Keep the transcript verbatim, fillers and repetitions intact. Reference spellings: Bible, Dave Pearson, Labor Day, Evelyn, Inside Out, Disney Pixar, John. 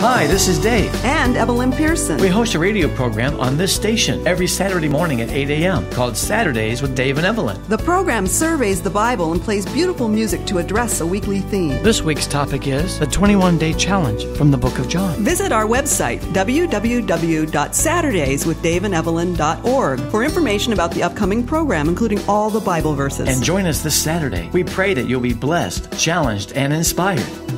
Hi, this is Dave. And Evelyn Pearson. We host a radio program on this station every Saturday morning at eight A M called Saturdays with Dave and Evelyn. The program surveys the Bible and plays beautiful music to address a weekly theme. This week's topic is the twenty-one day challenge from the book of John. Visit our website, w w w dot saturdays with dave and evelyn dot org, for information about the upcoming program, including all the Bible verses. And join us this Saturday. We pray that you'll be blessed, challenged, and inspired.